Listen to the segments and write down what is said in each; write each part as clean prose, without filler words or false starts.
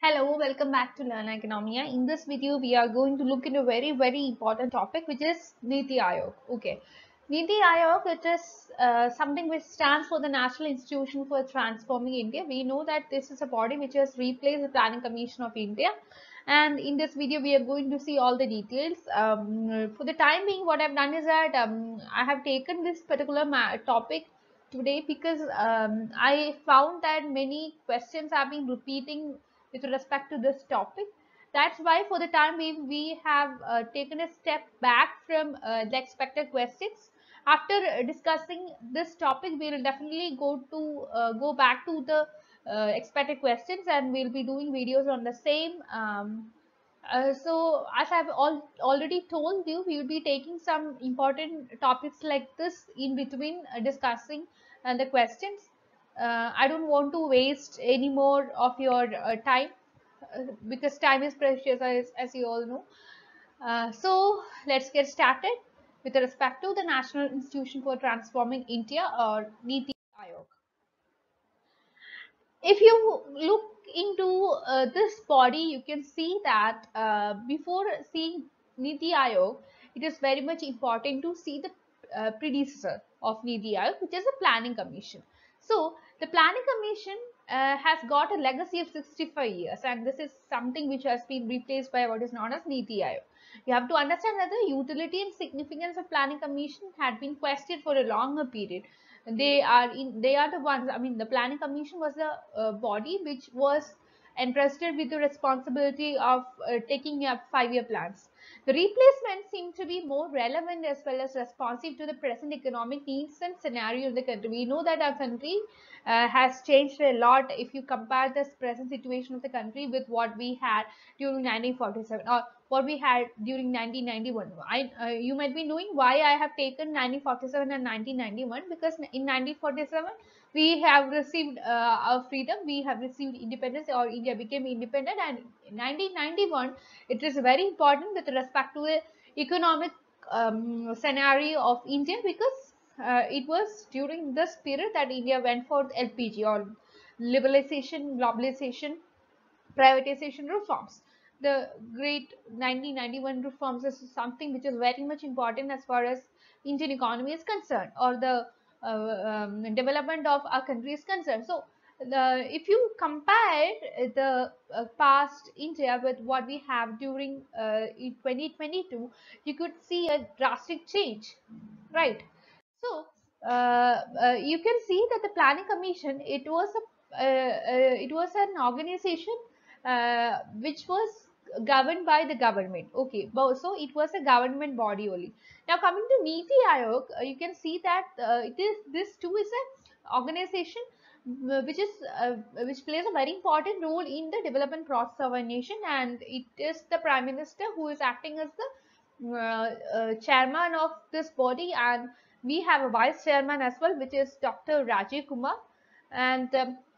Hello, welcome back to Learn Oikonomia. In this video, we are going to look into a very important topic, which is NITI Aayog. Okay, NITI Aayog, it is something which stands for the National Institution for Transforming India. We know that this is a body which has replaced the Planning Commission of India. And in this video, we are going to see all the details. For the time being, what I've done is that I have taken this particular topic today because I found that many questions have been repeating with respect to this topic. That's why for the time being, we have taken a step back from the expected questions. After discussing this topic, we will definitely go back to the expected questions, and we'll be doing videos on the same. So as I've already told you, we will be taking some important topics like this in between discussing the questions. I don't want to waste any more of your time because time is precious, as you all know. So let's get started with respect to the National Institution for Transforming India, or NITI Aayog. If you look into this body, you can see that before seeing NITI Aayog, it is very much important to see the predecessor of NITI Aayog, which is the Planning Commission. So the Planning Commission has got a legacy of 65 years, and this is something which has been replaced by what is known as NITI Aayog. You have to understand that the utility and significance of Planning Commission had been questioned for a longer period. They are the ones, I mean, the Planning Commission was the body which was entrusted with the responsibility of taking up five-year plans. The replacement seemed to be more relevant as well as responsive to the present economic needs and scenario of the country. We know that our country has changed a lot if you compare this present situation of the country with what we had during 1947 or what we had during 1991. You might be knowing why I have taken 1947 and 1991, because in 1947, we have received our freedom, we have received independence, or India became independent, and in 1991, it is very important with respect to the economic scenario of India, because it was during this period that India went for LPG, or liberalization, globalization, privatization reforms. The great 1991 reforms is something which is very much important as far as Indian economy is concerned, or the development of our country is concerned. So if you compare the past India with what we have during 2022, you could see a drastic change, right? So you can see that the Planning Commission, it was an organization which was governed by the government. Okay, so it was a government body only. Now coming to NITI Aayog, you can see that this too is an organization which plays a very important role in the development process of our nation, and it is the Prime Minister who is acting as the chairman of this body, and we have a vice chairman as well, which is Dr. Rajiv Kumar, and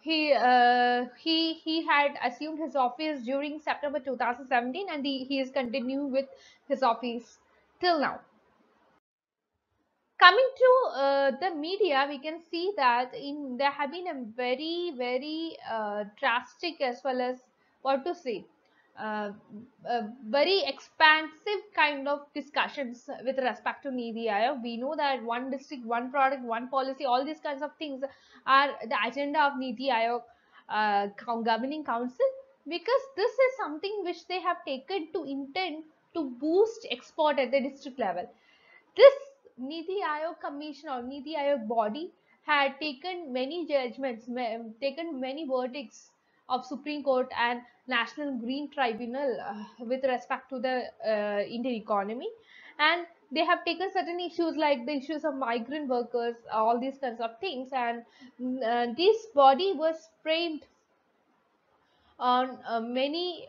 he had assumed his office during September 2017, and he is continuing with his office till now. Coming to the media, we can see that there have been a very drastic, as well as what to say, very expansive kind of discussions with respect to NITI Aayog. We know that one district, one product, one policy, all these kinds of things are the agenda of NITI Aayog governing council, because this is something which they have taken to intend to boost export at the district level. This NITI Aayog commission or NITI Aayog body had taken many judgments, taken many verdicts of Supreme Court and National Green Tribunal with respect to the Indian economy, and they have taken certain issues like the issues of migrant workers, all these kinds of things, and this body was framed on many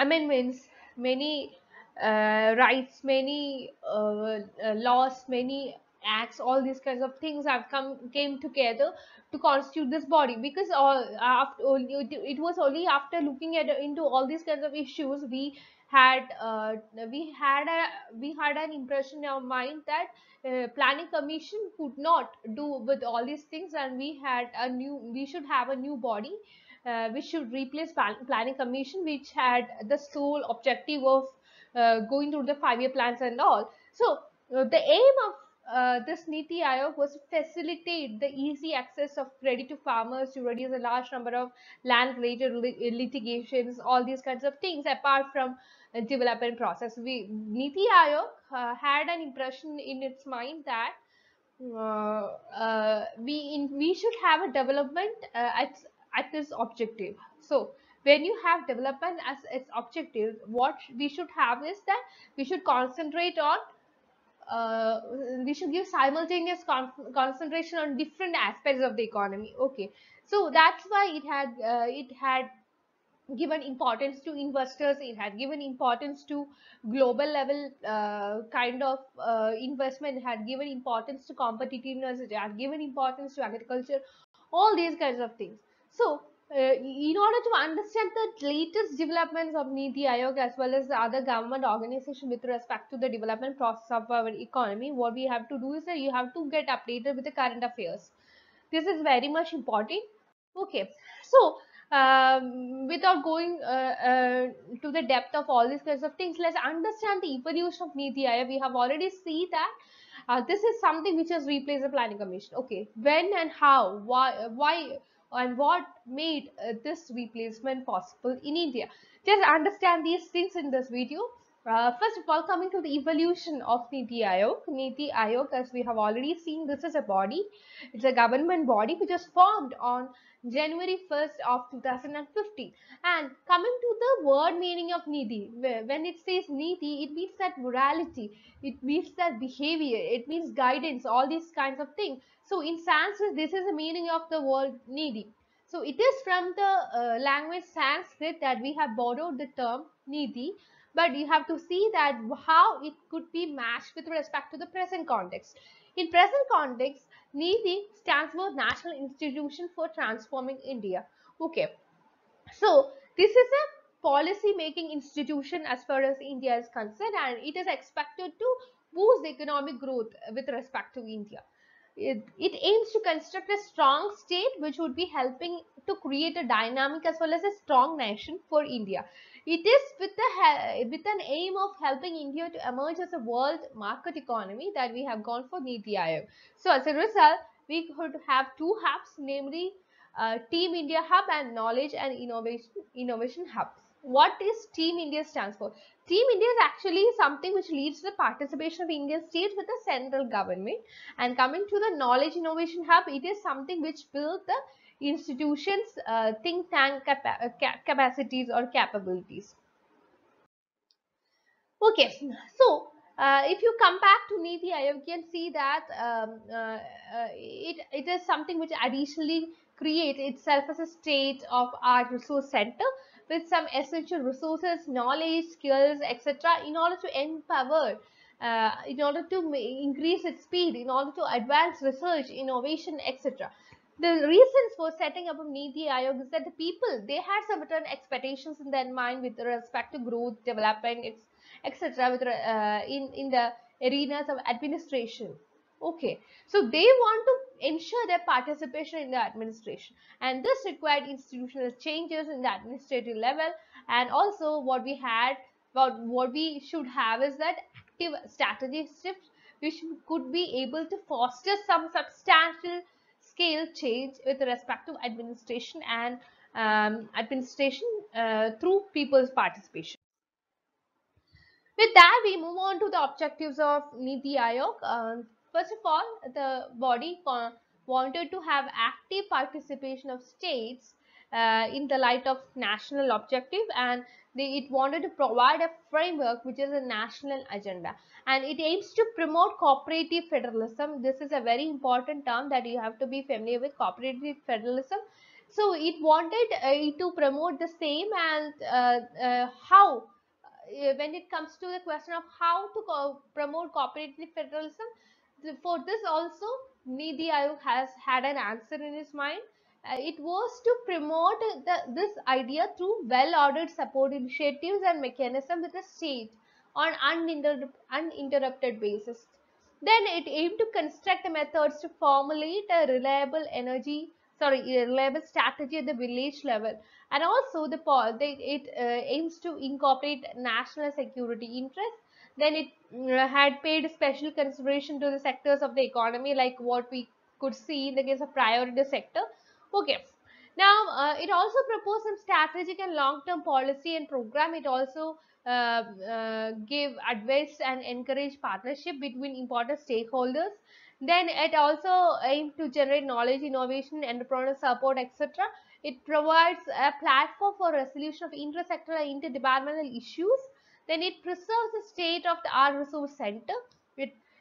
amendments, many rights, many laws, many acts, all these kinds of things have came together to constitute this body, because it was only after looking into all these kinds of issues we we had an impression in our mind that planning commission could not do with all these things, and we should have a new body which should replace planning commission, which had the sole objective of going through the 5-year plans and all. So the aim of this NITI Aayog was to facilitate the easy access of credit to farmers, to reduce a large number of land-related litigations, all these kinds of things. Apart from development process, NITI Aayog had an impression in its mind that we should have a development at this objective. So when you have development as its objective, what we should have is that we should concentrate on we should give simultaneous concentration on different aspects of the economy. Okay, so that's why it had given importance to investors. It had given importance to global level kind of investment. It had given importance to competitiveness. It had given importance to agriculture. All these kinds of things. So in order to understand the latest developments of NITI Aayog as well as the other government organization with respect to the development process of our economy, what we have to do is that you have to get updated with the current affairs. This is very much important. Okay, so without going to the depth of all these kinds of things, let's understand the evolution of NITI Aayog. We have already seen that this is something which has replaced the planning commission. Okay, when and how, why and what made this replacement possible in India. Just understand these things in this video. First of all, coming to the evolution of NITI Aayog. NITI Aayog, as we have already seen, this is a body. It's a government body which was formed on January 1st of 2015. And coming to the word meaning of NITI, when it says NITI, it means that morality, it means that behavior, it means guidance, all these kinds of things. So in Sanskrit, this is the meaning of the word NITI. So it is from the language Sanskrit that we have borrowed the term NITI. But you have to see that how it could be matched with respect to the present context. In present context, NITI stands for National Institution for Transforming India. Okay, so this is a policy making institution as far as India is concerned, and it is expected to boost economic growth with respect to India. It aims to construct a strong state which would be helping to create a dynamic as well as a strong nation for India. It is with an aim of helping India to emerge as a world market economy that we have gone for NITI Aayog. So as a result, we could have two hubs, namely Team India Hub and Knowledge and Innovation Hub. What is Team India stands for? Team India is actually something which leads to the participation of Indian states with the central government. And coming to the Knowledge Innovation Hub, it is something which builds the institutions, think tank capacities or capabilities. Okay, so if you come back to NITI Aayog, you can see that it is something which additionally creates itself as a state of art resource center with some essential resources, knowledge, skills, etc. in order to empower, in order to increase its speed, in order to advance research, innovation, etc. The reasons for setting up of NITI Aayog is that the people, they had some certain expectations in their mind with respect to growth, development, etc. in the arenas of administration. Okay, so they want to ensure their participation in the administration, and this required institutional changes in the administrative level. And also what we should have is that active strategy shift which could be able to foster some substantial scale change with respect to administration and through people's participation. With that, we move on to the objectives of NITI Aayog. First of all, the body wanted to have active participation of states in the light of national objective, and it wanted to provide a framework which is a national agenda, and it aims to promote cooperative federalism. This is a very important term that you have to be familiar with, cooperative federalism. So it wanted to promote the same, and how, when it comes to the question of how to promote cooperative federalism, for this also NITI Aayog has had an answer in his mind. It was to promote this idea through well-ordered support initiatives and mechanisms with the state on uninterrupted basis. Then it aimed to construct methods to formulate a reliable strategy at the village level, and also it aims to incorporate national security interests. Then it had paid special consideration to the sectors of the economy, like what we could see in the case of priority sector. Okay, now it also proposed some strategic and long-term policy and program. It also gave advice and encouraged partnership between important stakeholders. Then it also aimed to generate knowledge, innovation, entrepreneur support, etc. It provides a platform for resolution of intersectoral and interdepartmental issues. Then it preserves the state of the art resource center.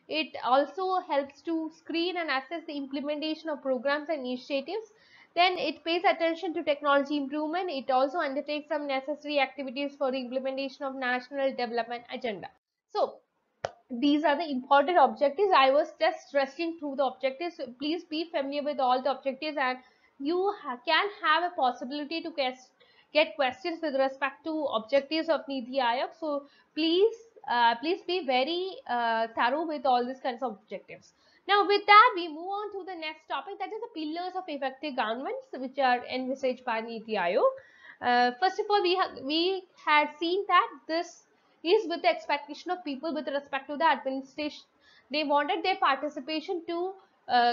It also helps to screen and assess the implementation of programs and initiatives. Then it pays attention to technology improvement. It also undertakes some necessary activities for the implementation of national development agenda. So these are the important objectives. I was just rushing through the objectives. So please be familiar with all the objectives, and you can have a possibility to get questions with respect to objectives of NITI Aayog. So please be very thorough with all these kinds of objectives. Now with that, we move on to the next topic, that is the pillars of effective governments which are envisaged by NITI Aayog. First of all, we had seen that this is with the expectation of people with respect to the administration. They wanted their participation to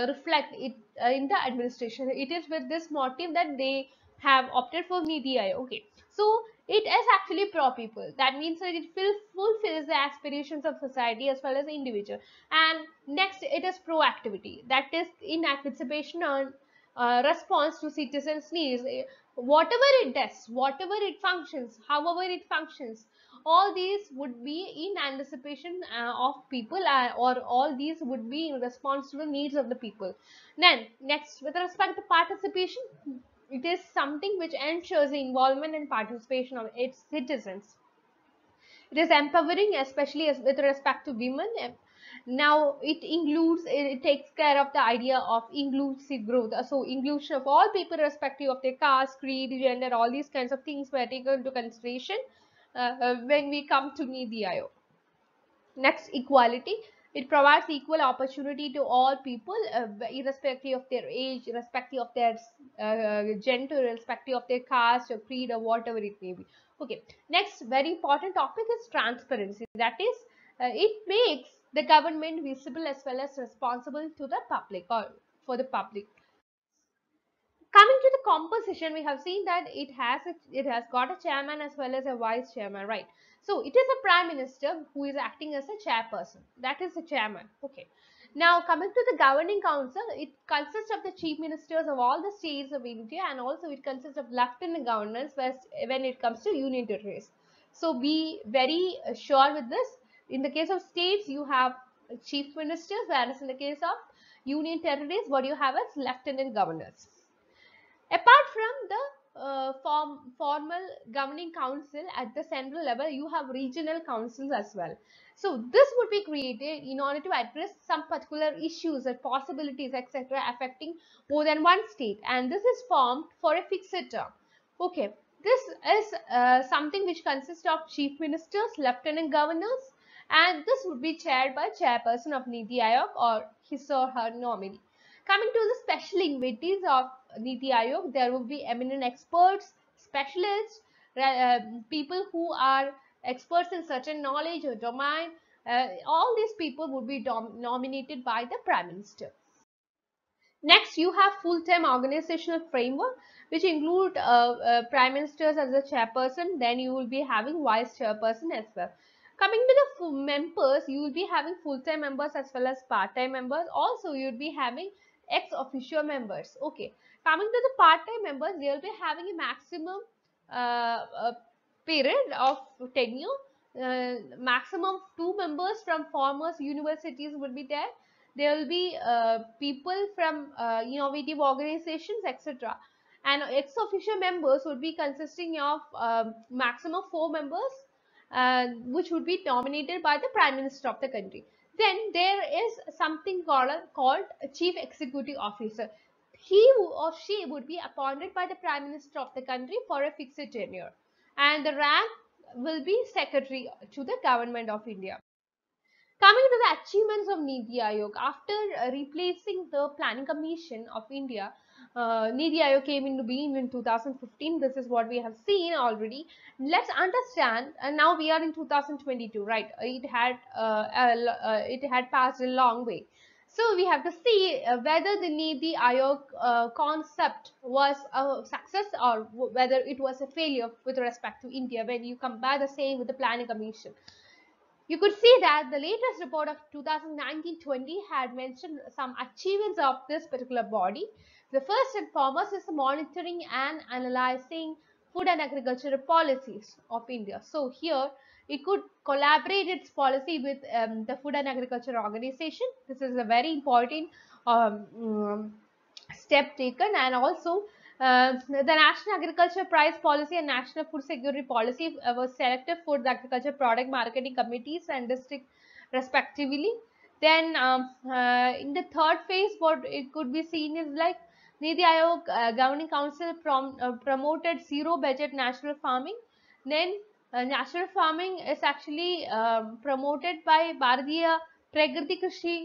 reflect it in the administration. It is with this motive that they have opted for NITI Aayog. Okay, so it is actually pro people. That means that it fulfills the aspirations of society as well as the individual. And next, it is pro activity. That is in anticipation and response to citizens' needs. Whatever it does, whatever it functions, however it functions, all these would be in anticipation of people, or all these would be in response to the needs of the people. Then next, with respect to participation, it is something which ensures the involvement and participation of its citizens. It is empowering, especially as with respect to women. Now it takes care of the idea of inclusive growth. So inclusion of all people, irrespective of their caste, creed, gender, all these kinds of things were taken into consideration when we come to NITI Aayog. Next, equality. It provides equal opportunity to all people, irrespective of their age, irrespective of their gender, irrespective of their caste or creed or whatever it may be. Okay, next very important topic is transparency. That is, it makes the government visible as well as responsible to the public, or for the public. Coming to the composition, we have seen that it has got a chairman as well as a vice chairman, right? So it is a prime minister who is acting as a chairperson. That is the chairman. Okay. Now coming to the governing council, it consists of the chief ministers of all the states of India, and also it consists of lieutenant governors when it comes to union territories. So be very sure with this. In the case of states, you have chief ministers, whereas in the case of union territories, what you have is lieutenant governors. Apart from the formal governing council at the central level, you have regional councils as well. So this would be created in order to address some particular issues or possibilities, etc., affecting more than one state, and this is formed for a fixed term. Okay, this is something which consists of chief ministers, lieutenant governors, and this would be chaired by chairperson of NITI Aayog or his or her nominee. Coming to the special invitees of NITI Aayog, there will be eminent experts, specialists, people who are experts in certain knowledge or domain. All these people would be nominated by the Prime Minister. Next, you have full-time organizational framework, which include Prime Ministers as a chairperson. Then you will be having vice chairperson as well. Coming to the members, you will be having full-time members as well as part-time members. Also, you will be having ex-officio members. Okay, coming to the part-time members, they will be having a maximum period of tenure. Maximum 2 members from former universities will be there. There will be people from innovative organizations, etc. And ex-officio members would be consisting of maximum 4 members, which would be nominated by the Prime Minister of the country. Then there is something called a chief executive officer. he or she would be appointed by the Prime Minister of the country for a fixed tenure, and the rank will be Secretary to the Government of India. Coming to the achievements of NITI Aayog, after replacing the Planning Commission of India, NITI Aayog came into being in 2015. This is what we have seen already. Let's understand. And now we are in 2022, right? It had passed a long way. So we have to see whether the NITI Aayog concept was a success or whether it was a failure with respect to India when you compare the same with the Planning Commission. You could see that the latest report of 2019-20 had mentioned some achievements of this particular body. The first and foremost is monitoring and analyzing food and agricultural policies of India. So here it could collaborate its policy with the Food and Agriculture Organization. This is a very important step taken, and also the National Agriculture Price Policy and National Food Security Policy was selected for the Agriculture Product Marketing Committees and district respectively. Then in the third phase, what it could be seen is like NITI Aayog Governing Council promoted zero budget national farming. Then national farming is actually promoted by Bharatiya Pragati Krishi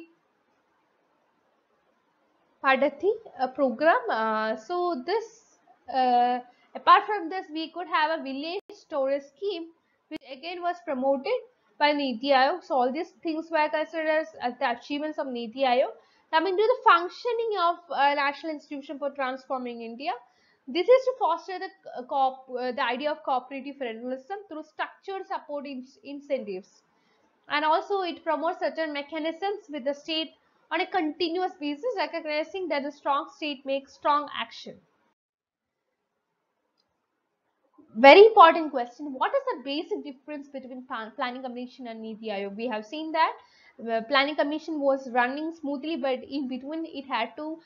Padati program. So this, apart from this, we could have a village storage scheme, which again was promoted by NITI Aayog. So all these things were considered as the achievements of NITI Aayog. Coming to the functioning of National Institution for Transforming India, this is to foster the idea of cooperative federalism through structured support incentives, and also it promotes certain mechanisms with the state on a continuous basis, recognizing that a strong state makes strong action. Very important question: what is the basic difference between Planning Commission and NITI Aayog? We have seen that the Planning Commission was running smoothly, but in between it had to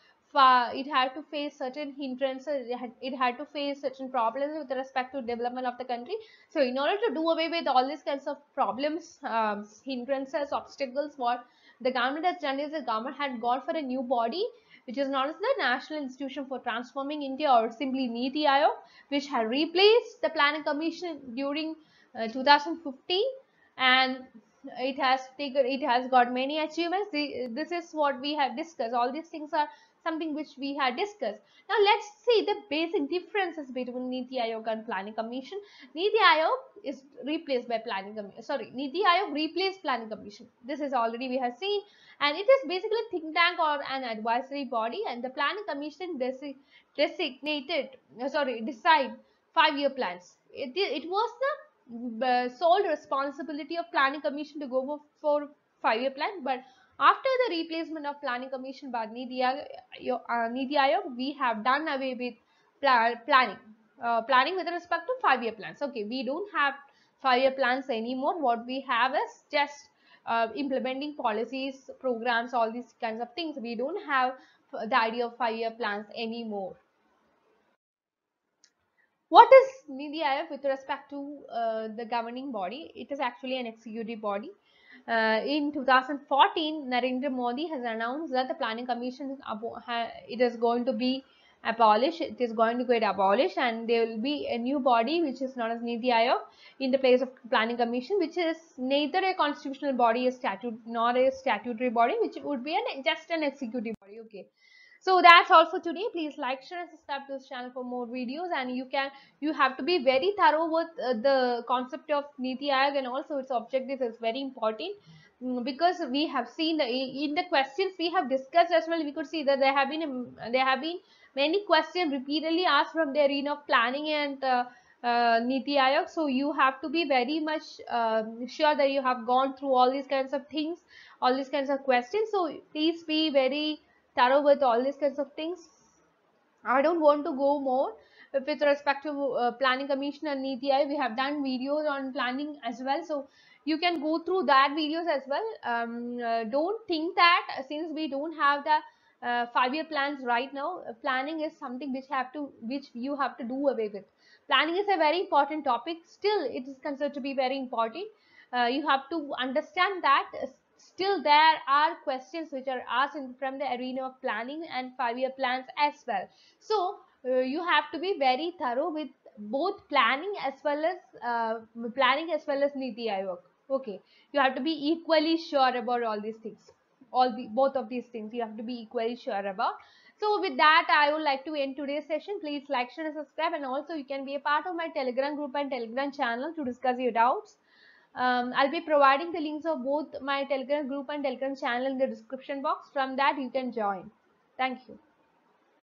face certain hindrances, it had to face certain problems with respect to development of the country. So in order to do away with all these kinds of problems, hindrances, obstacles, what the government has done is the government had gone for a new body, which is known as the National Institution for Transforming India, or simply NITI Aayog, which had replaced the Planning Commission during 2015, and it has got many achievements. This is what we have discussed. All these things are something which we had discussed. Now let's see the basic differences between NITI Aayog and Planning Commission. NITI Aayog is replaced by Planning Commission. Sorry, NITI Aayog replaced Planning Commission. This is already we have seen, and it is basically a think tank or an advisory body, and the Planning Commission decide 5-year plans. It was the sole responsibility of Planning Commission to go for 5-year plan, but after the replacement of Planning Commission by NITI Aayog, we have done away with planning with respect to 5-year plans. Okay, we don't have 5-year plans anymore. What we have is just implementing policies, programs, all these kinds of things. We don't have the idea of 5-year plans anymore. What is NITI Aayog with respect to the governing body? It is actually an executive body. In 2014, Narendra Modi has announced that the Planning Commission is going to be abolished. It is going to get abolished, and there will be a new body which is known as NITI Aayog in the place of Planning Commission, which is neither a constitutional body, a statute, nor a statutory body, which would be just an executive body. Okay. So that's all for today. Please like, share and subscribe to this channel for more videos, and you have to be very thorough with the concept of NITI Aayog, and also its objective is very important, because we have seen in the questions we have discussed as well, we could see that there have been many questions repeatedly asked from the arena of planning and NITI Aayog. So you have to be very much sure that you have gone through all these kinds of things, all these kinds of questions. So please be very thorough with all these kinds of things. I don't want to go more with respect to Planning Commission and NITI Aayog. We have done videos on planning as well, so you can go through that videos as well. Don't think that since we don't have the 5-year plans right now, planning is something which you have to do away with. Planning is a very important topic. Still, it is considered to be very important. You have to understand that Still, there are questions which are asked from the arena of planning and five-year plans as well. So you have to be very thorough with both planning as well as NITI Aayog. Okay, you have to be equally sure about all these things. Both of these things you have to be equally sure about. So with that, I would like to end today's session. Please like, share and subscribe, and also you can be a part of my Telegram group and Telegram channel to discuss your doubts. I'll be providing the links of both my Telegram group and Telegram channel in the description box. From that you can join. Thank you.